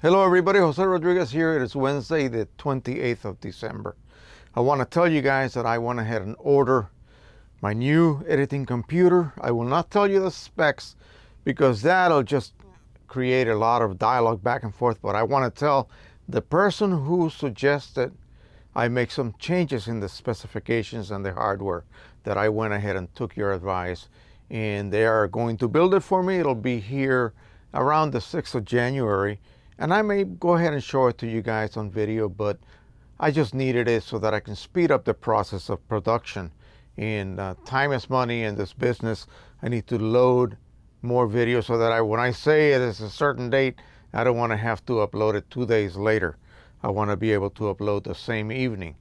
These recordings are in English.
Hello everybody, Jose Rodriguez here. It is Wednesday the 28th of December. I want to tell you guys that I went ahead and ordered my new editing computer. I will not tell you the specs because that'll just create a lot of dialogue back and forth, but I want to tell the person who suggested I make some changes in the specifications and the hardware that I went ahead and took your advice, and they are going to build it for me. It'll be here around the 6th of January. And I may go ahead and show it to you guys on video, but I just needed it so that I can speed up the process of production. And time is money in this business. I need to load more videos so that when I say it is a certain date, I don't want to have to upload it 2 days later. I want to be able to upload the same evening.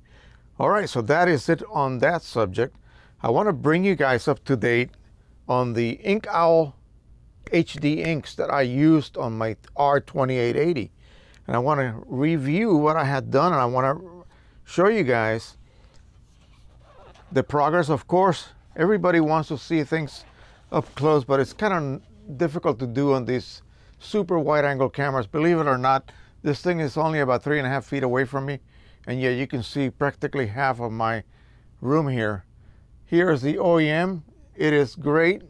All right, so that is it on that subject. I want to bring you guys up to date on the Ink Owl HD inks that I used on my R2880, and I want to review what I had done, and I want to show you guys the progress. Of course, everybody wants to see things up close, but it's kind of difficult to do on these super wide angle cameras. Believe it or not, this thing is only about 3.5 feet away from me, and yet you can see practically half of my room here. Here is the OEM. It is great,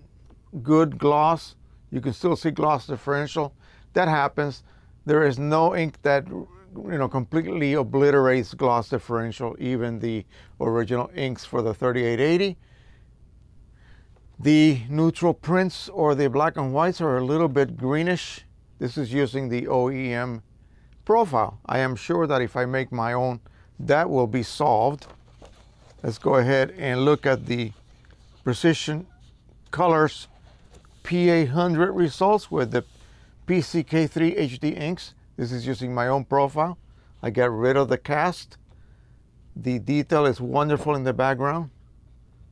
good gloss. You can still see gloss differential. That happens. There is no ink that, completely obliterates gloss differential, even the original inks for the 3880. The neutral prints or the black and whites are a little bit greenish. This is using the OEM profile. I am sure that if I make my own, that will be solved. Let's go ahead and look at the Precision Colors P800 results with the PCK3HD inks. This is using my own profile. I got rid of the cast. The detail is wonderful in the background,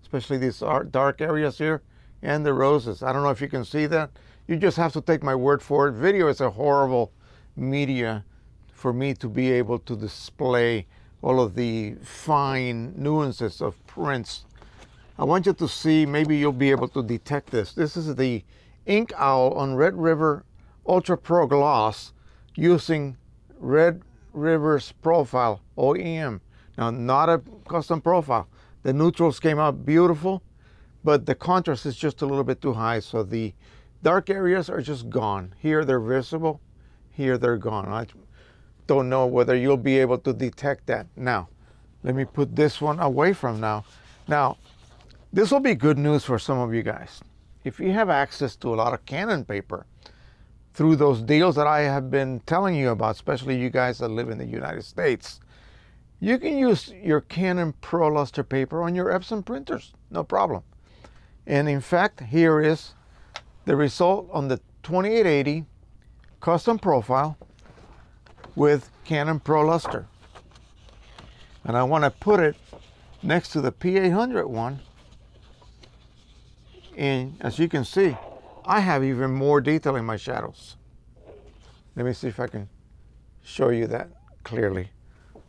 especially these dark areas here and the roses. I don't know if you can see that. You just have to take my word for it. Video is a horrible media for me to be able to display all of the fine nuances of prints. I want you to see, maybe you'll be able to detect this. This is the Ink Owl on Red River Ultra Pro Gloss using Red River's profile, OEM. Now, not a custom profile. The neutrals came out beautiful, but the contrast is just a little bit too high, so the dark areas are just gone. Here they're visible, here they're gone. I don't know whether you'll be able to detect that. Now, let me put this one away from now. Now, this will be good news for some of you guys. If you have access to a lot of Canon paper through those deals that I have been telling you about, especially you guys that live in the United States, you can use your Canon Pro Luster paper on your Epson printers, no problem. And in fact, here is the result on the 2880 custom profile with Canon Pro Luster. And I want to put it next to the P800 one. And as you can see, I have even more detail in my shadows. Let me see if I can show you that clearly.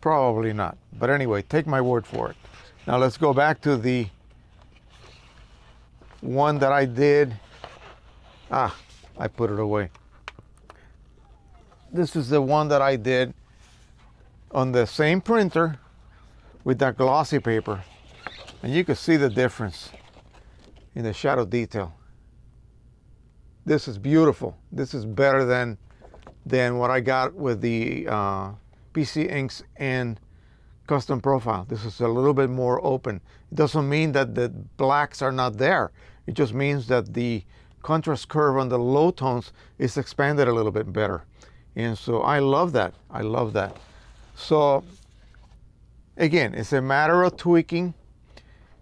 Probably not. But anyway, take my word for it. Now let's go back to the one that I did. I put it away. This is the one that I did on the same printer with that glossy paper. And you can see the difference in the shadow detail. This is beautiful. This is better than what I got with the PC inks and custom profile. This is a little bit more open. It doesn't mean that the blacks are not there. It just means that the contrast curve on the low tones is expanded a little bit better. And so I love that. I love that. So again, it's a matter of tweaking.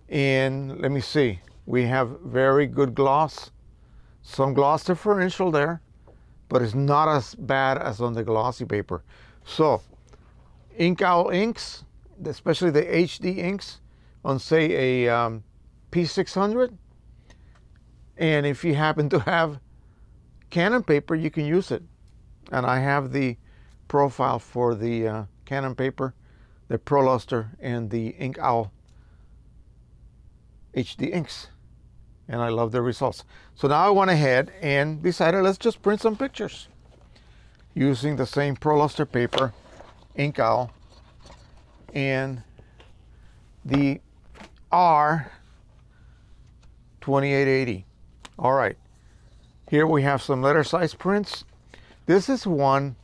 And let me see. We have very good gloss, some gloss differential there, but it's not as bad as on the glossy paper. So Ink Owl inks, especially the HD inks on, say, a P600. And if you happen to have Canon paper, you can use it. And I have the profile for the Canon paper, the Pro Luster, and the Ink Owl HD inks. And I love the results. So now I went ahead and decided, let's just print some pictures. using the same Pro Luster paper, Ink Owl, and the R2880. All right, here we have some letter size prints. This is one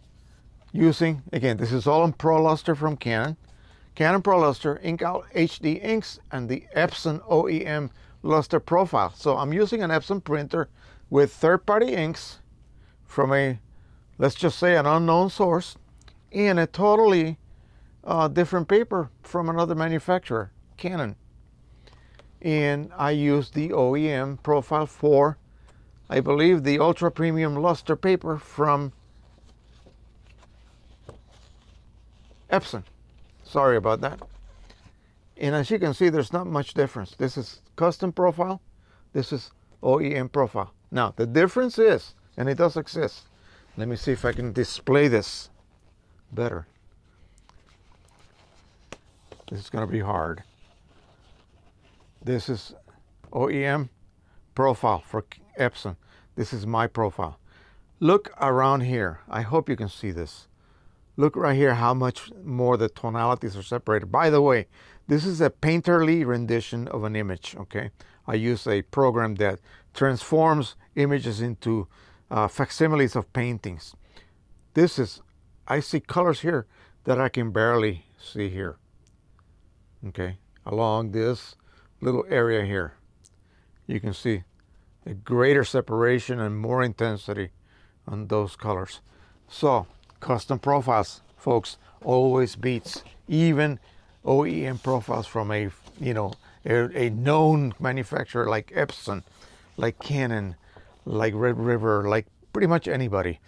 using, again, this is all in Pro Luster from Canon. Canon Pro Luster, Ink Owl HD inks, and the Epson OEM luster profile. So I'm using an Epson printer with third-party inks from a, let's just say, an unknown source, and a totally different paper from another manufacturer, Canon. And I used the OEM profile for, I believe, the ultra premium luster paper from Epson. Sorry about that. And as you can see, there's not much difference. This is custom profile. This is OEM profile. Now, the difference is, and it does exist. Let me see if I can display this better. This is going to be hard. This is OEM profile for Epson. This is my profile. Look around here. I hope you can see this. Look right here how much more the tonalities are separated. By the way, this is a painterly rendition of an image, okay? I use a program that transforms images into facsimiles of paintings. This is, I see colors here that I can barely see here, okay? Along this little area here, you can see a greater separation and more intensity on those colors. So, custom profiles, folks, always beats even OEM profiles from a, you know, a known manufacturer like Epson, like Canon, like Red River, like pretty much anybody.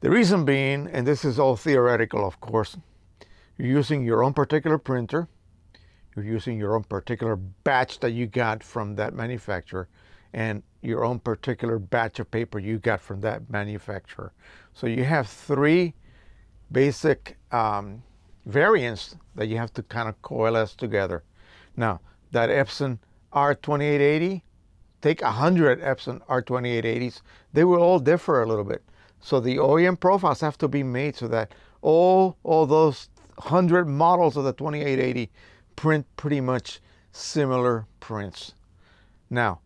The reason being, and this is all theoretical, of course, you're using your own particular printer, you're using your own particular batch that you got from that manufacturer, and your own particular batch of paper you got from that manufacturer. So you have three basic variants that you have to kind of coalesce together. Now, that Epson R2880, take 100 Epson R2880s, they will all differ a little bit. So the OEM profiles have to be made so that all those 100 models of the 2880 print pretty much similar prints. Now,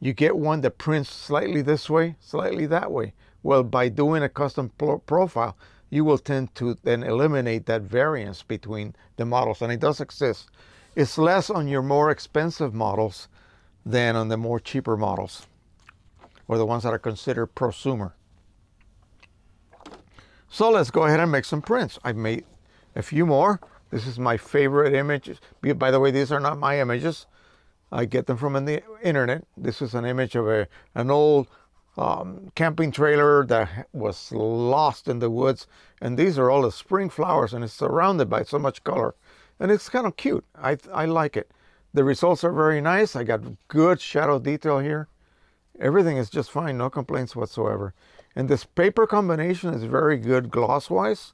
you get one that prints slightly this way, slightly that way. Well, by doing a custom profile, you will tend to then eliminate that variance between the models, and it does exist. It's less on your more expensive models than on the more cheaper models, or the ones that are considered prosumer. So let's go ahead and make some prints. I've made a few more. This is my favorite image. By the way, these are not my images. I get them from the internet. This is an image of an old camping trailer that was lost in the woods. And these are all the spring flowers, and it's surrounded by so much color. And it's kind of cute. I like it. The results are very nice. I got good shadow detail here. Everything is just fine, no complaints whatsoever. And this paper combination is very good gloss-wise.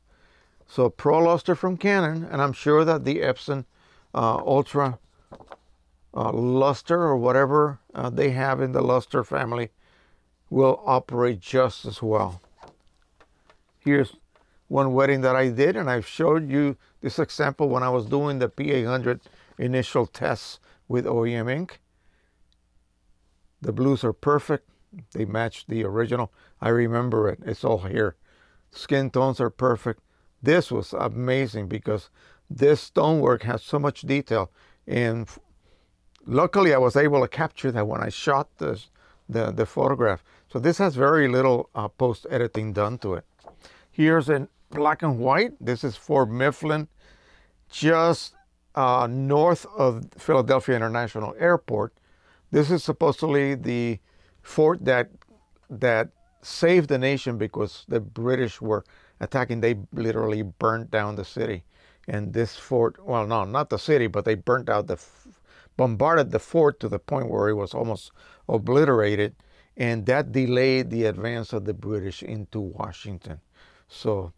So Pro Luster from Canon, and I'm sure that the Epson Ultra Luster or whatever they have in the Luster family will operate just as well. Here's one wedding that I did, and I've showed you this example when I was doing the P800 initial tests with OEM ink. The blues are perfect. They match the original. I remember it. It's all here. Skin tones are perfect. This was amazing because this stonework has so much detail, and luckily, I was able to capture that when I shot the photograph. So this has very little post-editing done to it. Here's in black and white. This is Fort Mifflin, just north of Philadelphia International Airport. This is supposedly the fort that saved the nation because the British were attacking. They literally burnt down the city. And this fort, well, no, not the city, but they burnt out the bombarded the fort to the point where it was almost obliterated, and that delayed the advance of the British into Washington. So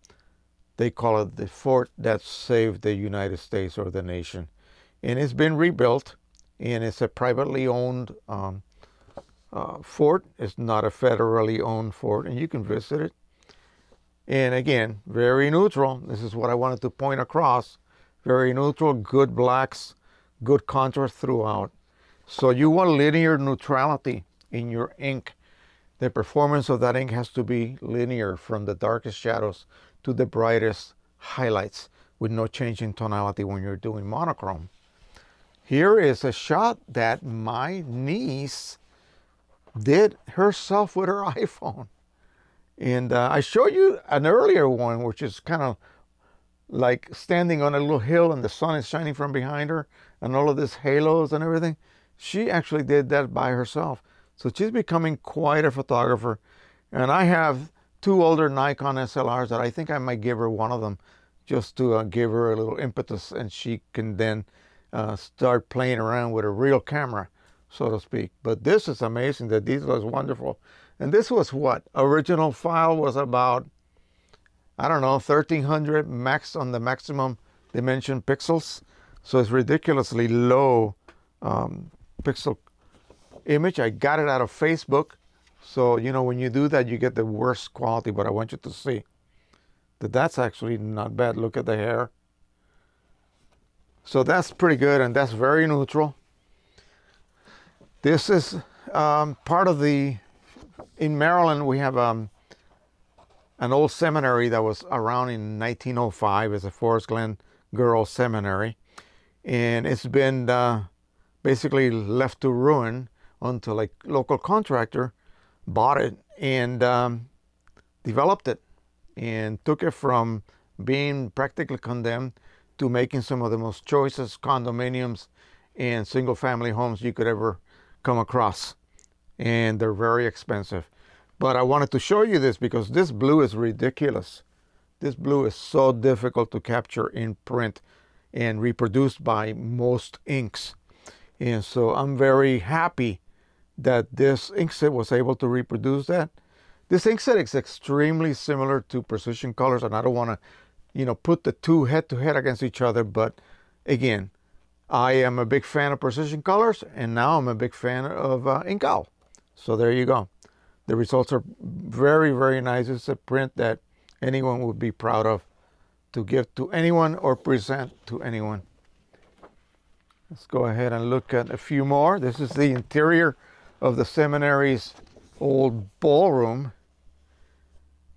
they call it the fort that saved the United States or the nation. And it's been rebuilt, and it's a privately owned fort. It's not a federally owned fort, and you can visit it. And again, very neutral. This is what I wanted to point across. Very neutral, good blacks, good contrast throughout. So you want linear neutrality in your ink. The performance of that ink has to be linear from the darkest shadows to the brightest highlights with no change in tonality when you're doing monochrome. Here is a shot that my niece did herself with her iPhone. And I showed you an earlier one, which is kind of like standing on a little hill and the sun is shining from behind her and all of this halos and everything. She actually did that by herself. So she's becoming quite a photographer. And I have two older Nikon SLRs that I think I might give her one of them just to give her a little impetus, and she can then start playing around with a real camera, so to speak. But this is amazing. The detail is wonderful. And this was what? Original file was about, I don't know, 1300 max on the maximum dimension pixels. So it's ridiculously low pixel image. I got it out of Facebook. So, you know, when you do that, you get the worst quality, but I want you to see that that's actually not bad. Look at the hair. So that's pretty good, and that's very neutral. This is part of the, in Maryland, we have an old seminary that was around in 1905. It's a Forest Glen Girls Seminary. And it's been basically left to ruin until a local contractor bought it and developed it and took it from being practically condemned to making some of the most choicest condominiums and single family homes you could ever come across. And they're very expensive. But I wanted to show you this because this blue is ridiculous. This blue is so difficult to capture in print and reproduced by most inks. And so I'm very happy that this inkset was able to reproduce that. This inkset is extremely similar to Precision Colors, and I don't want to, you know, put the two head to head against each other. But again, I am a big fan of Precision Colors, and now I'm a big fan of Ink Owl. So there you go. The results are very, very nice. It's a print that anyone would be proud of to give to anyone or present to anyone. Let's go ahead and look at a few more. This is the interior of the seminary's old ballroom.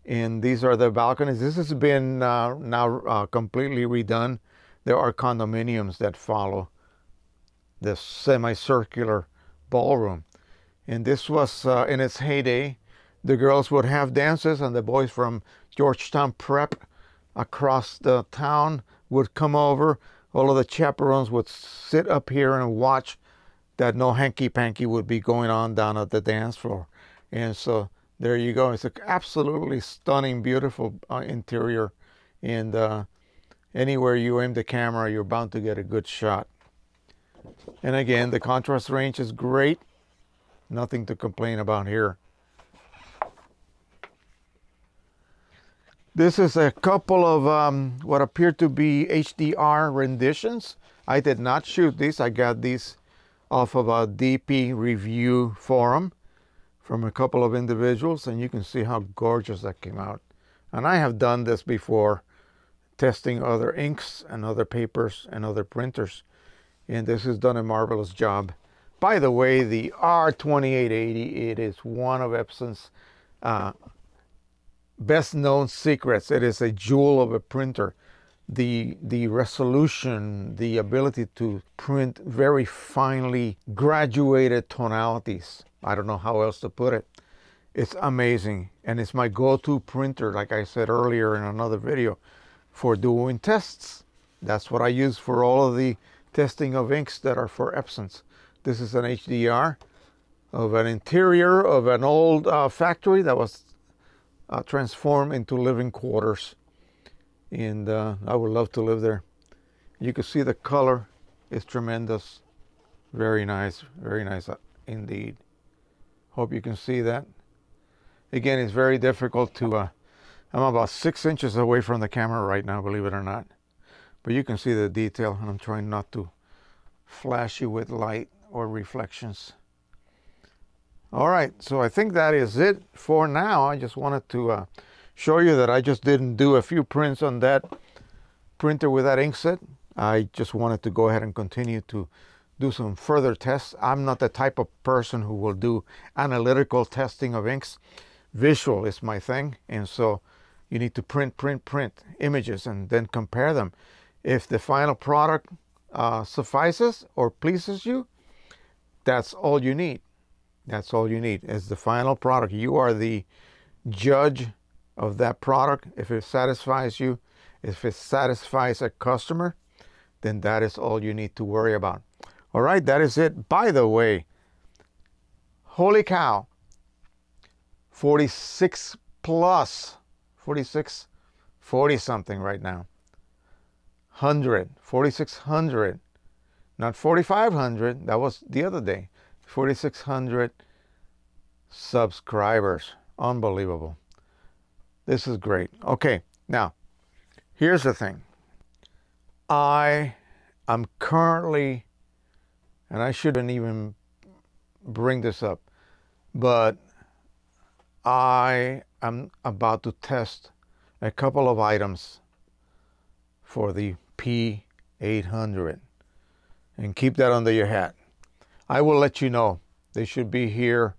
And these are the balconies. This has been now completely redone. There are condominiums that follow this semicircular ballroom. And this was in its heyday. The girls would have dances, and the boys from Georgetown Prep across the town would come over. All of the chaperones would sit up here and watch that no hanky-panky would be going on down at the dance floor. And so there you go. It's an absolutely stunning, beautiful interior. And anywhere you aim the camera, you're bound to get a good shot. And again, the contrast range is great. Nothing to complain about here. This is a couple of what appear to be HDR renditions. I did not shoot these. I got these off of a DP review forum from a couple of individuals, and you can see how gorgeous that came out. And I have done this before, testing other inks and other papers and other printers. And this has done a marvelous job. By the way, the R2880, it is one of Epson's best known secrets. It is a jewel of a printer. The resolution, the ability to print very finely graduated tonalities. I don't know how else to put it. It's amazing. And it's my go-to printer, like I said earlier in another video, for doing tests. That's what I use for all of the testing of inks that are for Epson's. This is an HDR of an interior of an old factory that was transformed into living quarters. And I would love to live there. You can see the color is tremendous. Very nice indeed. Hope you can see that. Again, it's very difficult to, I'm about 6 inches away from the camera right now, believe it or not. But you can see the detail, and I'm trying not to flash you with light or reflections. All right, so I think that is it for now. I just wanted to show you that I just didn't do a few prints on that printer with that ink set. I just wanted to go ahead and continue to do some further tests. I'm not the type of person who will do analytical testing of inks. Visual is my thing, and so you need to print images and then compare them. If the final product suffices or pleases you, that's all you need. That's all you need is the final product. You are the judge of that product. If it satisfies you, if it satisfies a customer, then that is all you need to worry about. All right, that is it. By the way, holy cow, 46 plus, 46, 40 something right now. 100, 4600, not 4500, that was the other day. 4600 subscribers, unbelievable. This is great. Okay, now, here's the thing. I am currently, and I shouldn't even bring this up, but I am about to test a couple of items for the P800, and keep that under your hat. I will let you know. They should be here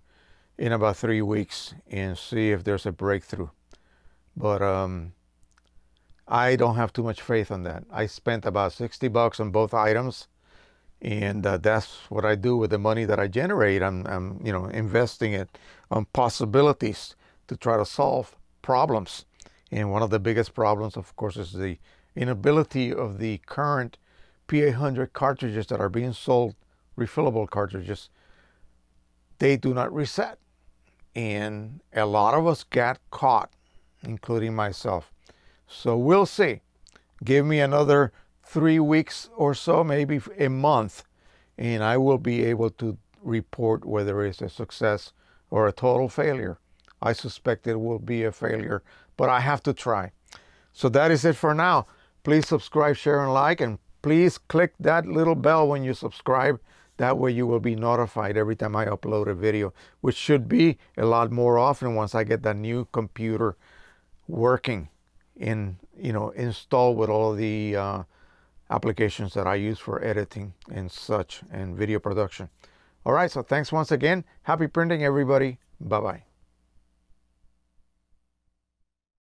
in about 3 weeks and see if there's a breakthrough. But I don't have too much faith on that. I spent about 60 bucks on both items, and that's what I do with the money that I generate. I'm you know, investing it on possibilities to try to solve problems. And one of the biggest problems, of course, is the inability of the current P800 cartridges that are being sold, refillable cartridges. They do not reset. And a lot of us got caught, including myself. So we'll see. Give me another 3 weeks or so, maybe a month, and I will be able to report whether it's a success or a total failure. I suspect it will be a failure, but I have to try. So that is it for now. Please subscribe, share, and like, and please click that little bell when you subscribe. That way you will be notified every time I upload a video, which should be a lot more often once I get that new computer working in, you know, installed with all the applications that I use for editing and such and video production. All right, so thanks once again. Happy printing, everybody. Bye-bye.